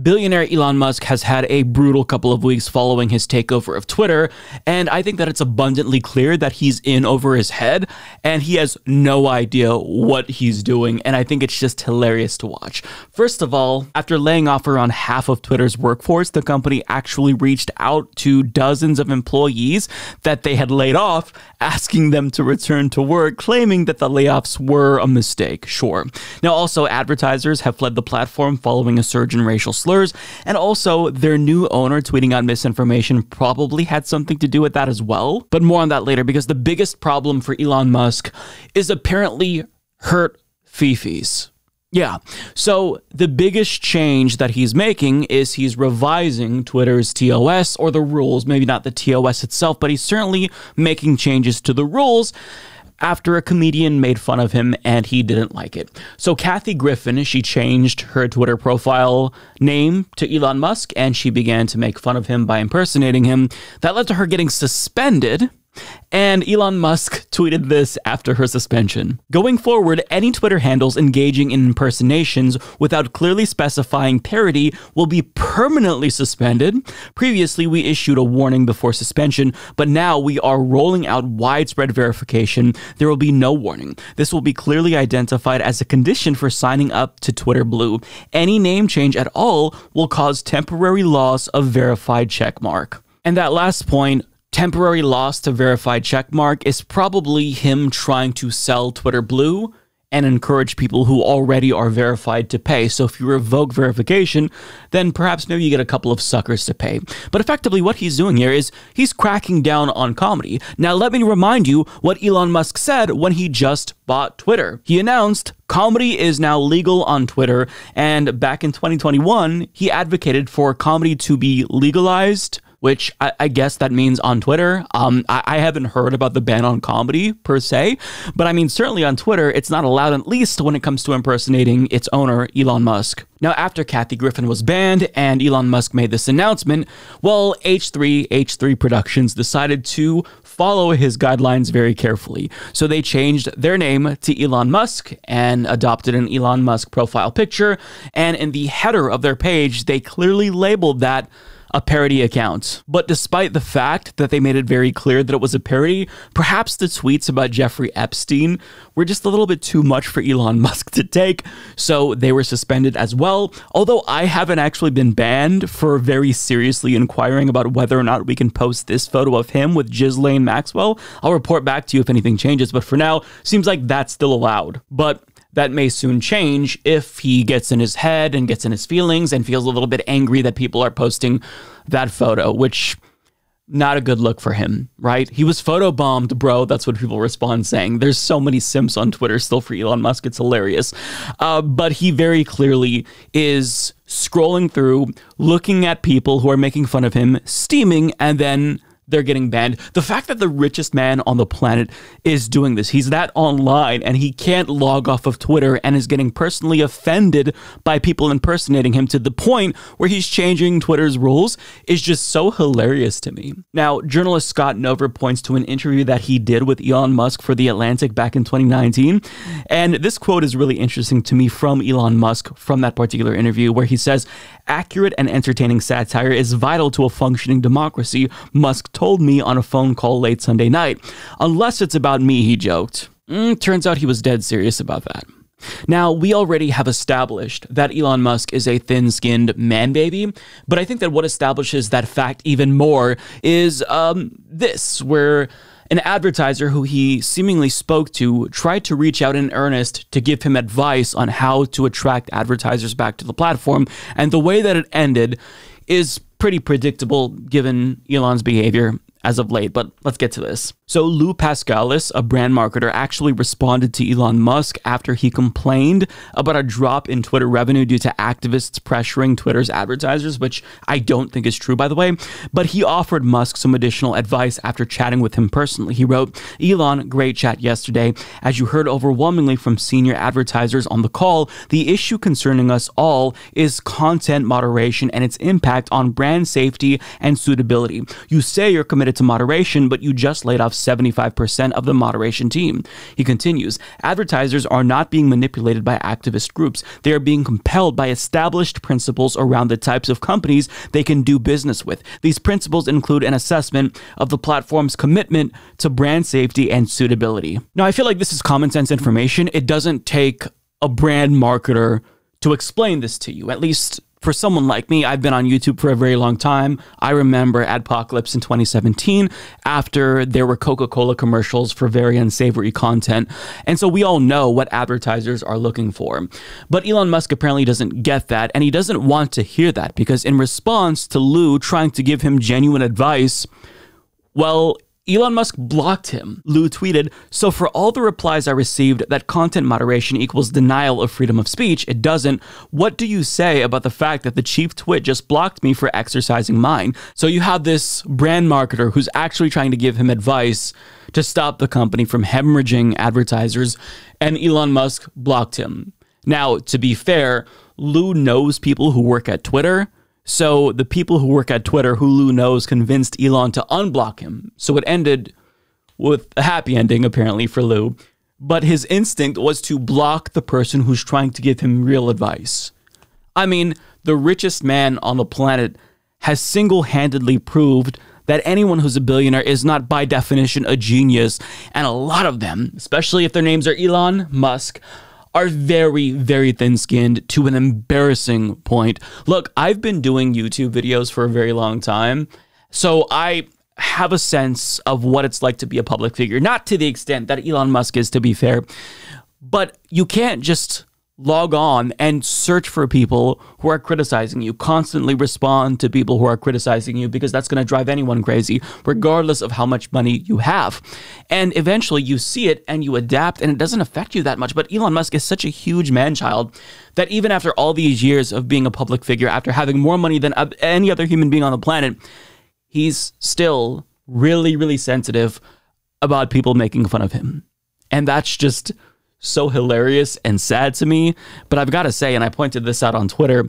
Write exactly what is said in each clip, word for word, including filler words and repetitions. Billionaire Elon Musk has had a brutal couple of weeks following his takeover of Twitter, and I think that it's abundantly clear that he's in over his head, and he has no idea what he's doing, and I think it's just hilarious to watch. First of all, after laying off around half of Twitter's workforce, the company actually reached out to dozens of employees that they had laid off, asking them to return to work, claiming that the layoffs were a mistake, sure. Now, also, advertisers have fled the platform following a surge in racial slurs, and also their new owner tweeting out misinformation probably had something to do with that as well. But more on that later, because the biggest problem for Elon Musk is apparently hurt fifis. Yeah, so the biggest change that he's making is he's revising Twitter's T O S, or the rules, maybe not the T O S itself, but he's certainly making changes to the rules after a comedian made fun of him and he didn't like it. So Kathy Griffin, she changed her Twitter profile name to Elon Musk, and she began to make fun of him by impersonating him. That led to her getting suspended, and Elon Musk tweeted this after her suspension. Going forward, any Twitter handles engaging in impersonations without clearly specifying parody will be permanently suspended. Previously, we issued a warning before suspension, but now we are rolling out widespread verification. There will be no warning. This will be clearly identified as a condition for signing up to Twitter Blue. Any name change at all will cause temporary loss of verified checkmark. And that last point, temporary loss to verified checkmark, is probably him trying to sell Twitter Blue and encourage people who already are verified to pay. So if you revoke verification, then perhaps maybe you get a couple of suckers to pay. But effectively what he's doing here is he's cracking down on comedy. Now let me remind you what Elon Musk said when he just bought Twitter. He announced, "Comedy is now legal on Twitter," and back in twenty twenty-one, he advocated for comedy to be legalized, which I, I guess that means on Twitter. Um, I, I haven't heard about the ban on comedy per se, but I mean, certainly on Twitter, it's not allowed, at least when it comes to impersonating its owner, Elon Musk. Now, after Kathy Griffin was banned and Elon Musk made this announcement, well, H three H three Productions decided to follow his guidelines very carefully. So they changed their name to Elon Musk and adopted an Elon Musk profile picture. And in the header of their page, they clearly labeled that a parody account. But despite the fact that they made it very clear that it was a parody, perhaps the tweets about Jeffrey Epstein were just a little bit too much for Elon Musk to take, so they were suspended as well. Although I haven't actually been banned for very seriously inquiring about whether or not we can post this photo of him with Ghislaine Maxwell. I'll report back to you if anything changes, but for now, seems like that's still allowed. But that may soon change if he gets in his head and gets in his feelings and feels a little bit angry that people are posting that photo, which not a good look for him, right? He was photobombed, bro. That's what people respond saying. There's so many simps on Twitter still for Elon Musk. It's hilarious. Uh, but he very clearly is scrolling through, looking at people who are making fun of him, steaming, and then they're getting banned. The fact that the richest man on the planet is doing this, he's that online and he can't log off of Twitter and is getting personally offended by people impersonating him to the point where he's changing Twitter's rules, is just so hilarious to me. Now, journalist Scott Nover points to an interview that he did with Elon Musk for The Atlantic back in twenty nineteen. And this quote is really interesting to me from Elon Musk from that particular interview, where he says, "Accurate and entertaining satire is vital to a functioning democracy," Musk told told me on a phone call late Sunday night. "Unless it's about me," he joked. Mm, turns out he was dead serious about that. Now, we already have established that Elon Musk is a thin-skinned man-baby, but I think that what establishes that fact even more is um, this, where an advertiser who he seemingly spoke to tried to reach out in earnest to give him advice on how to attract advertisers back to the platform, and the way that it ended is pretty predictable given Elon's behavior as of late, but let's get to this. So Lou Pascalis, a brand marketer, actually responded to Elon Musk after he complained about a drop in Twitter revenue due to activists pressuring Twitter's advertisers, which I don't think is true, by the way, but he offered Musk some additional advice after chatting with him personally. He wrote, "Elon, great chat yesterday. As you heard overwhelmingly from senior advertisers on the call, the issue concerning us all is content moderation and its impact on brand safety and suitability. You say you're committed to moderation, but you just laid off seventy-five percent of the moderation team. He continues, advertisers are not being manipulated by activist groups. They are being compelled by established principles around the types of companies they can do business with. These principles include an assessment of the platform's commitment to brand safety and suitability. Now, I feel like this is common sense information. It doesn't take a brand marketer to explain this to you, at least for someone like me. I've been on YouTube for a very long time. I remember Adpocalypse in twenty seventeen, after there were Coca-Cola commercials for very unsavory content. And so we all know what advertisers are looking for. But Elon Musk apparently doesn't get that, and he doesn't want to hear that, because in response to Lou trying to give him genuine advice, well, Elon Musk blocked him. Lou tweeted, so for all the replies I received that content moderation equals denial of freedom of speech, it doesn't. What do you say about the fact that the chief twit just blocked me for exercising mine? So you have this brand marketer who's actually trying to give him advice to stop the company from hemorrhaging advertisers, and Elon Musk blocked him. Now, to be fair, Lou knows people who work at Twitter. So the people who work at Twitter, who Lou knows, convinced Elon to unblock him. So it ended with a happy ending, apparently, for Lou. But his instinct was to block the person who's trying to give him real advice. I mean, the richest man on the planet has single-handedly proved that anyone who's a billionaire is not, by definition, a genius. And a lot of them, especially if their names are Elon Musk, are very, very thin-skinned to an embarrassing point. Look, I've been doing YouTube videos for a very long time, so I have a sense of what it's like to be a public figure. Not to the extent that Elon Musk is, to be fair, but you can't just log on and search for people who are criticizing you, constantly respond to people who are criticizing you, because that's going to drive anyone crazy, regardless of how much money you have. And eventually you see it and you adapt, and it doesn't affect you that much. But Elon Musk is such a huge man-child that even after all these years of being a public figure, after having more money than any other human being on the planet, he's still really, really sensitive about people making fun of him. And that's just so hilarious and sad to me. But I've got to say, and I pointed this out on Twitter,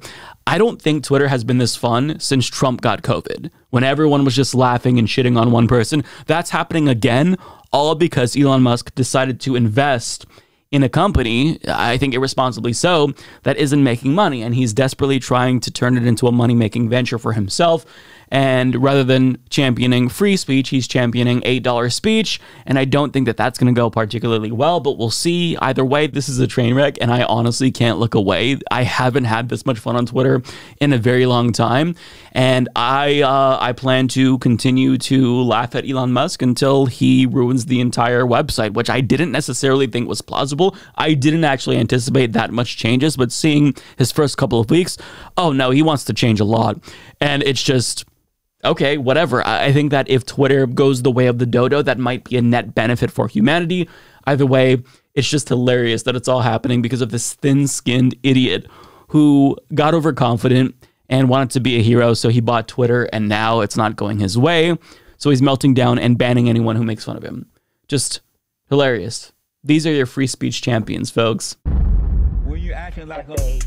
I don't think Twitter has been this fun since Trump got COVID, when everyone was just laughing and shitting on one person. That's happening again, all because Elon Musk decided to invest in a company, I think irresponsibly so, that isn't making money. And he's desperately trying to turn it into a money-making venture for himself. And rather than championing free speech, he's championing eight dollar speech. And I don't think that that's going to go particularly well, but we'll see. Either way, this is a train wreck, and I honestly can't look away. I haven't had this much fun on Twitter in a very long time. And I, uh, I plan to continue to laugh at Elon Musk until he ruins the entire website, which I didn't necessarily think was plausible. I didn't actually anticipate that much changes, but seeing his first couple of weeks, oh no, he wants to change a lot. And it's just, okay, whatever. I think that if Twitter goes the way of the dodo, that might be a net benefit for humanity. Either way, it's just hilarious that it's all happening because of this thin-skinned idiot who got overconfident and wanted to be a hero, so he bought Twitter, and now it's not going his way. So he's melting down and banning anyone who makes fun of him. Just hilarious. These are your free speech champions, folks. Were you acting like a...